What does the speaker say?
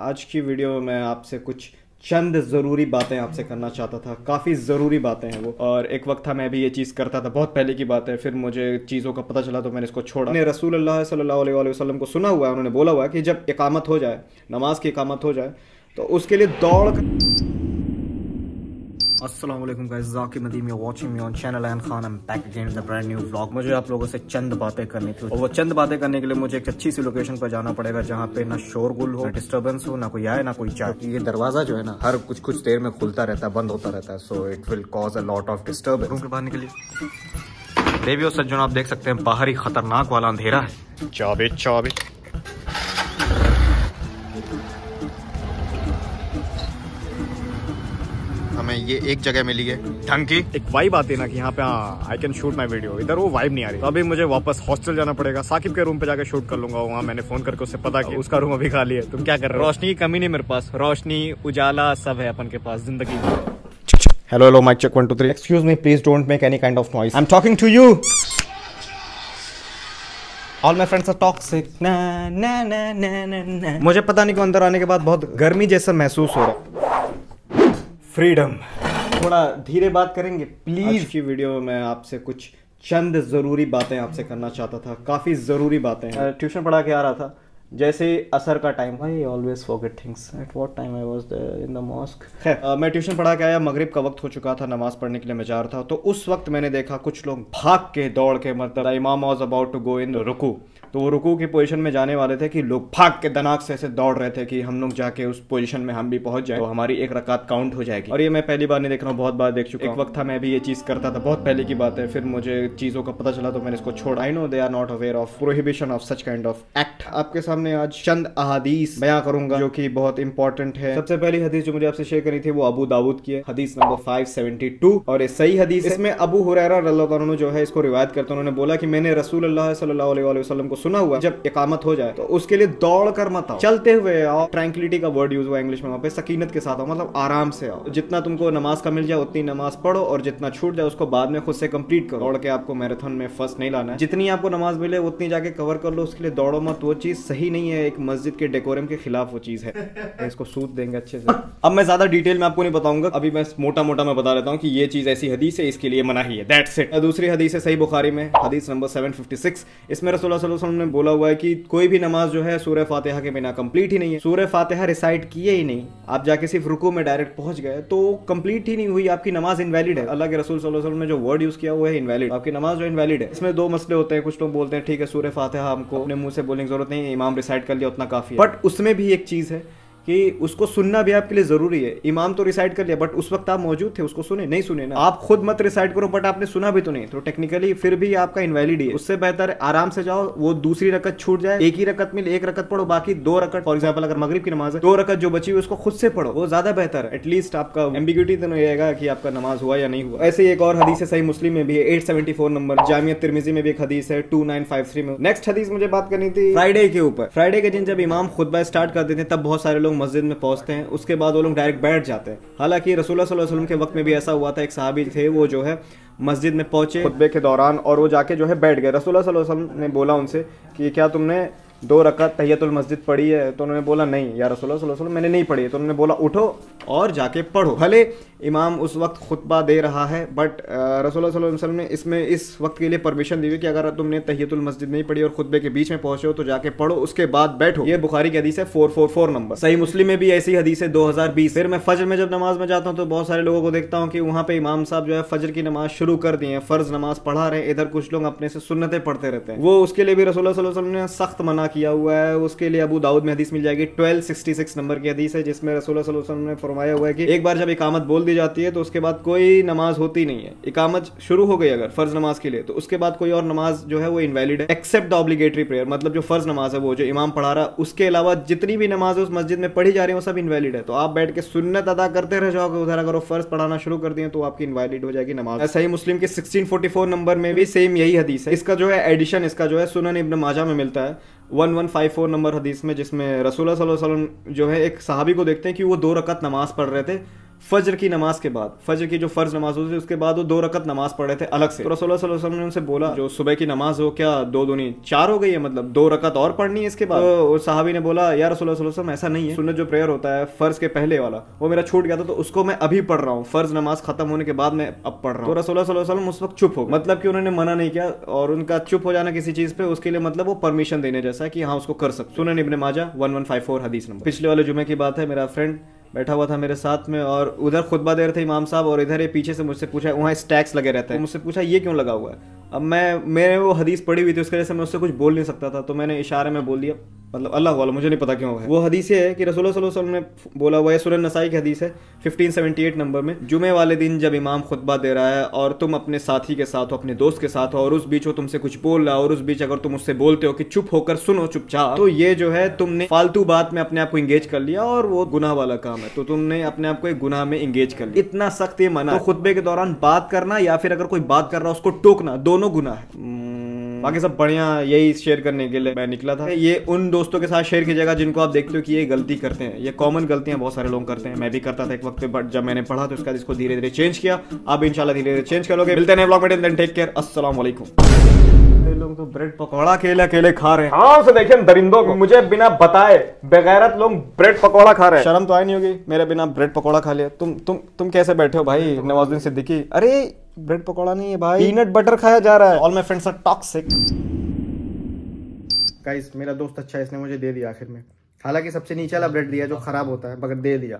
आज की वीडियो में मैं आपसे कुछ चंद ज़रूरी बातें आपसे करना चाहता था। काफ़ी ज़रूरी बातें हैं वो, और एक वक्त था मैं भी ये चीज़ करता था, बहुत पहले की बात है। फिर मुझे चीज़ों का पता चला तो मैंने इसको छोड़ा। मैंने रसूलुल्लाह सल्लल्लाहु अलैहि वसल्लम को सुना हुआ है, उन्होंने बोला हुआ है कि जब इकामत हो जाए, नमाज की इकामत हो जाए, तो उसके लिए दौड़ कर। अस्सलाम वालेकुम guys, Zakir Nadeem you watching me on channel Aan Khan. I am back again with a brand new vlog. मुझे आप लोगों से चंद बातें करनी थी, और वो चंद बातें करने के लिए मुझे एक अच्छी सी लोकेशन पर जाना पड़ेगा जहाँ पे ना शोरगुल हो, ना डिस्टर्बेंस हो, ना कोई आए ना कोई जाए। तो ये दरवाजा जो है ना, हर कुछ देर में खुलता रहता है, बंद होता रहता है, so it will cause a lot of disturbance. Room के बाहर निकलिए। देवी और सज्जन, आप देख सकते हैं बाहर ही खतरनाक वाला अंधेरा है। चाबे चाबे हमें ये एक जगह मिली है, ढंग की एक वाइब आती है ना कि यहाँ पे I can shoot my video. इधर वो वाइब नहीं आ रही, तो अभी मुझे वापस हॉस्टल जाना पड़ेगा। साकिब के रूम पे जाकर शूट कर लूंगा। वहाँ मैंने फोन करके उससे पता किया, उसका रूम अभी खाली है। तुम क्या कर रहे हो? रोशनी की कमी नहीं मेरे पास, रोशनी उजाला सब है अपन के पास जिंदगी। Hello hello mic check 1 2 3। Excuse me, please don't make any kind of noise, I am talking to you. All my friends are toxic. Na na na na na। मुझे पता नहीं क्यों अंदर आने के बाद बहुत गर्मी जैसा महसूस हो रहा है। फ्रीडम। थोड़ा धीरे बात करेंगे प्लीज। की वीडियो में आपसे कुछ चंद ज़रूरी बातें आपसे करना चाहता था, काफ़ी ज़रूरी बातें हैं। ट्यूशन पढ़ा के आ रहा था, जैसे असर का time. I always forget things at what time I was in the mosque. खैर, मैं ट्यूशन पढ़ा के आया, मगरिब का वक्त हो चुका था, नमाज पढ़ने के लिए मैं जा रहा था। तो उस वक्त मैंने देखा कुछ लोग भाग के दौड़ के, मतलब इमाम was about to go in रुकू, तो वो रुकू की पोजीशन में जाने वाले थे कि लोग भाग के दनाक से ऐसे दौड़ रहे थे कि हम लोग जाके उस पोजीशन में हम भी पहुंच जाए, तो हमारी एक रकात काउंट हो जाएगी। और ये मैं पहली बार नहीं देख रहा हूँ, बहुत बार देख चुका हूं। एक वक्त था मैं भी ये चीज़ करता था, बहुत पहले की बात है। फिर मुझे चीज़ों का पता चला तो मैंने इसको छोड़ा। I know they are not aware of prohibition of such kind of act. आपके सामने आज चंद अहादीस बयां करूंगा जो कि बहुत इंपॉर्टेंट है। सबसे पहली हदीस जो मुझे आपसे शेयर करनी थी वो अबू दाऊद की है, हदीस नंबर 572, और ये सही हदीस। इसमें अबू हुरैरा रज़ियल्लाहु अन्हु जो है इसको रिवायत करते हैं, उन्होंने बोला कि मैंने रसूलुल्लाह सल्लल्लाहु अलैहि वसल्लम को सुना हुआ, जब इकामत हो जाए तो उसके लिए दौड़ कर मत आओ, चलते हुए आओ। ट्रैंक्विलिटी का वर्ड यूज हुआ इंग्लिश में वहाँ पे, सकीनत के साथ आओ, मतलब आराम से आओ। जितना तुमको नमाज का मिल जाए उतनी नमाज पढ़ो, और जितना छूट जाए उसको बाद में खुद से कंप्लीट करो। दौड़ के आपको मैराथन में फर्स्ट नहीं लाना है, जितनी आपको नमाज मिले उतनी जाके कवर कर लो, उसके लिए दौड़ो मत। वो चीज सही नहीं है, एक मस्जिद के डेकोरम के खिलाफ वो चीज है। इसको सूद देंगे अच्छे से। अब मैं ज्यादा डिटेल में आपको नहीं बताऊंगा, अभी मैं मोटा मोटा मैं बता देता हूँ कि ये चीज ऐसी हदीस है, इसके लिए मनाही है, दैट्स इट। दूसरी हदीस है सही बुखारी में, हदीस नंबर 756। इसमें रसूलुल्लाह सल्लल्लाहु अलैहि वसल्लम ने बोला हुआ है कि कोई भी नमाज जो है सूरह फातिहा के बिना कंप्लीट ही नहीं है। सूरह फातिहा रिसाइट किए ही नहीं, आप जाके सिर्फ रुकू में डायरेक्ट पहुंच गए तो कंप्लीट ही नहीं हुई, आपकी नमाज इनवैलिड है। अल्लाह के रसूल सल्लल्लाहु अलैहि वसल्लम ने जो वर्ड यूज किया हुआ है इनवैलिड, आपकी नमाज जो इनवैलिड है। इसमें दो मसले होते हैं। कुछ लोग बोलते हैं ठीक है सूरह फातिहा हमको अपने मुंह से बोलने की जरूरत नहीं, इमाम रिसाइट कर लिया उतना काफी है। बट उसमें भी एक चीज है कि उसको सुनना भी आपके लिए जरूरी है। इमाम तो रिसाइट कर लिया, बट उस वक्त आप मौजूद थे, उसको सुने नहीं सुने ना, आप खुद मत रिसाइट करो, बट आपने सुना भी तो नहीं, तो टेक्निकली फिर भी आपका इनवैलिड है। उससे बेहतर आराम से जाओ, वो दूसरी रकत छूट जाए, एक ही रकत मिले एक रकत पढ़ो, बाकी दो रकत फॉर एग्जाम्पल अगर मगरिब की नमाज है, दो रकत जो बची हुई उसको खुद से पढ़ो, वो ज्यादा बेहतर है। एटलीस्ट आपका एम्बिग्यूटी तो नहीं रहेगा कि आपका नमाज हुआ या नहीं हुआ। ऐसे एक और हदीस है सही मुस्लिम में भी है, 874 नंबर। जामी अत-तिरमिज़ी में भी एक हदीस है, 2953 में। नेक्स्ट हदीस मुझे बात करनी थी फ्राइडे के ऊपर। फ्राइडे के दिन जब इमाम खुतबा स्टार्ट कर देते हैं तब बहुत सारे लोग मस्जिद में पहुंचते हैं, उसके बाद वो लोग डायरेक्ट बैठ जाते हैं। हालांकि रसूलुल्लाह सल्लल्लाहु अलैहि वसल्लम के वक्त में भी ऐसा हुआ था, एक सहाबी थे वो जो है मस्जिद में पहुंचे खुतबे के दौरान और वो जाके जो है बैठ गए। रसूलुल्लाह सल्लल्लाहु अलैहि वसल्लम ने बोला उनसे कि क्या तुमने दो रकात तहियतुल मस्जिद पढ़ी है? तो उन्होंने बोला नहीं या रसूलुल्लाह सल्लल्लाहु अलैहि वसल्लम, मैंने नहीं पढ़ी है। तो उन्होंने बोला उठो और जाके पढ़ो, भले इमाम उस वक्त खुतबा दे रहा है, बट रसूलुल्लाह सल्लल्लाहु अलैहि वसल्लम ने इसमें इस वक्त के लिए परमिशन दी हुई कि अगर तुमने तहियतुल मस्जिद नहीं पढ़ी और खुतबे के बीच में पहुंचे हो तो जाके पढ़ो, उसके बाद बैठो। ये बुखारी की हदीस है 444 नंबर। सही मुस्लिम में भी ऐसी हदीस है 2020। फिर मैं फजर में जब नमाज में जाता हूँ तो बहुत सारे लोगों को देखता हूँ कि वहाँ पे इमाम साहब जो है फजर की नमाज शुरू कर दिए हैं, फर्ज नमाज पढ़ा रहे हैं, इधर कुछ लोग अपने से सुन्नतें पढ़ते रहते हैं। वो उसके लिए भी रसूलुल्लाह सल्लल्लाहु अलैहि वसल्लम ने सख्त मना किया हुआ है। उसके लिए अबू दाऊद में हदीस मिल जाएगी 1266 नंबर की हदीस है, जिसमें रसूलुल्लाह सल्लल्लाहु अलैहि वसल्लम ने फरमाया हुआ है कि एक बार जब इकामत बोल दी जाती है तो उसके बाद कोई नमाज होती नहीं है। इकामत शुरू हो गई अगर फर्ज नमाज के लिए, तो उसके बाद कोई और नमाज जो है वो इनवैलिड है, एक्सेप्ट द ऑब्लिगेटरी प्रेयर। मतलब जो फर्ज नमाज है वो जो इमाम पढ़ा रहा है, उसके अलावा जितनी भी नमाज उस मस्जिद में पढ़ी जा रही है वो सब इनवैलिड है। तो आप बैठ के सुन्नत अदा करते रह जाओगे, उधर अगर वो फर्ज पढ़ाना शुरू कर दिए तो आपकी इनवैलिड हो जाएगी नमाज। सही मुस्लिम के 1644 नंबर में भी सेम यही हदीस है। इसका जो है एडिशन, इसका जो है सुनन इब्न माजा में मिलता है 1154 नंबर हदीस में, जिसमें रसूलुल्लाह सल्लल्लाहु अलैहि वसल्लम जो है एक सहाबी को देखते हैं कि वो दो रकात नमाज पढ़ रहे थे, फजर की नमाज के बाद, फजर की जो फर्ज नमाज होती है उसके बाद वो 2 रकत नमाज पढ़ रहे थे अलग से। तो रसूलुल्लाह सल्लल्लाहु अलैहि वसल्लम ने उनसे बोला जो सुबह की नमाज हो क्या 2 दूनी 4 हो गई है, मतलब 2 रकत और पढ़नी है इसके बाद? और सहाबी ने बोला या रसूलुल्लाह सल्लल्लाहु अलैहि वसल्लम ऐसा नहीं है, सुन्नत जो प्रेयर होता है फर्ज के पहले वाला वो मेरा छूट गया था तो उसको मैं अभी पढ़ रहा हूँ, फर्ज नमाज खत्म होने के बाद मैं अब पढ़ रहा हूँ। तो रसूलुल्लाह सल्लल्लाहु अलैहि वसल्लम उस वक्त चुप हो, मतलब कि उन्होंने मना नहीं किया और उनका चुप हो जाना किसी चीज पे उसके लिए मतलब वो परमिशन देने जैसा कि हाँ उसको कर सकते। सुनन इब्न माजा 1154 हदीस नंबर। पिछले वाले जुमे की बात है, मेरा फ्रेंड बैठा हुआ था मेरे साथ में और उधर खुतबा दे रहे थे इमाम साहब और इधर ये पीछे से मुझसे पूछा, वहाँ स्टैक्स लगे रहते हैं, मुझसे पूछा ये क्यों लगा हुआ है। अब मैंने वो हदीस पढ़ी हुई थी उसके वजह से मैं उससे कुछ बोल नहीं सकता था तो मैंने इशारे में बोल दिया, मतलब अल्लाह वाला मुझे नहीं पता क्यों है। वो हदीस ये है कि रसूलुल्लाह सल्लल्लाहु अलैहि वसल्लम ने बोला हुआ है, सुनन नसाई की हदीस है 1578 नंबर में, जुमे वाले दिन जब इमाम खुतबा दे रहा है और तुम अपने साथी के साथ हो, अपने दोस्त के साथ हो और उस बीच वो तुमसे कुछ बोल रहा है और उस बीच अगर तुम उससे बोलते हो कि चुप होकर सुनो चुपचाप, तो ये जो है तुमने फालतू बात में अपने आप को इंगेज कर लिया और वो गुनाह वाला काम है, तो तुमने अपने आप को एक गुनाह में इंगेज कर लिया। इतना सख्त ये मना। तो खुतबे के दौरान बात करना या फिर अगर कोई बात कर रहा है उसको टोकना, दोनों गुनाह है। बाकी सब बढ़िया। यही शेयर करने के लिए मैं निकला था। ये उन दोस्तों के साथ शेयर कीजिएगा जिनको आप देखते हो कि ये गलती करते हैं, ये कॉमन गलतियां बहुत सारे लोग करते हैं, मैं भी करता था एक वक्त पे, बट जब मैंने पढ़ा तो उसके बाद इसको धीरे धीरे चेंज किया, आप इंशाल्लाह धीरे धीरे चेंज करोगे। मिलते हैं व्लॉग में, टेक केयर, अस्सलाम वालेकुम। लोग तो ब्रेड पकौड़ा केले खा रहे हैं। हाँ से देखिए दरिंदों को, मुझे बिना बताए बेगैरत लोग ब्रेड पकौड़ा खा रहे हैं। शर्म तो आई नहीं होगी मेरे बिना ब्रेड पकौड़ा खा लिया। तुम कैसे बैठे हो भाई नवाजुद्दीन सिद्दीकी? अरे ब्रेड पकौड़ा नहीं है भाई, पीनट बटर खाया जा रहा है। All my friends are toxic. Guys मेरा दोस्त अच्छा है, इसने मुझे दे दिया आखिर में, हालांकि सबसे नीचे वाला ब्रेड दिया जो खराब होता है, मगर दे दिया।